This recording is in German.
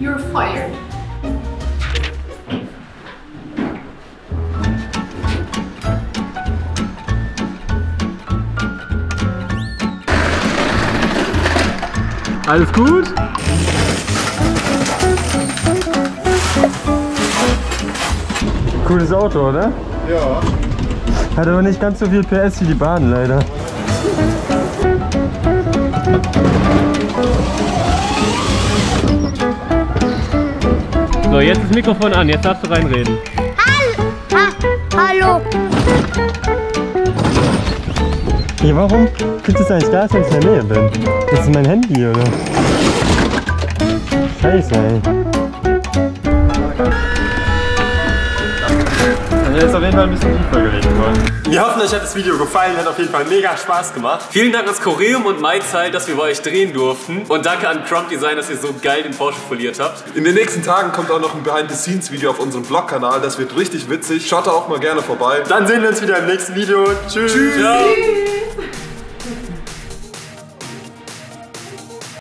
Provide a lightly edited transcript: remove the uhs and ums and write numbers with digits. You're fired. Alles gut? Cooles Auto, oder? Ja. Hat aber nicht ganz so viel PS wie die Bahn, leider. So, jetzt ist das Mikrofon an, jetzt darfst du reinreden. Hallo! Ja, warum gibt es eigentlich Gas, wenn ich in der Nähe bin? Das ist mein Handy, oder? Scheiße, ey. Der ist auf jeden Fall ein bisschen tiefer gelegt worden. Wir hoffen, euch hat das Video gefallen, hat auf jeden Fall mega Spaß gemacht. Vielen Dank an Coreum und MyZeil, dass wir bei euch drehen durften. Und danke an Crumbdesign, dass ihr so geil den Porsche foliert habt. In den nächsten Tagen kommt auch noch ein Behind-the-Scenes-Video auf unserem Vlog-Kanal. Das wird richtig witzig. Schaut da auch mal gerne vorbei. Dann sehen wir uns wieder im nächsten Video. Tschüss. Tschüss.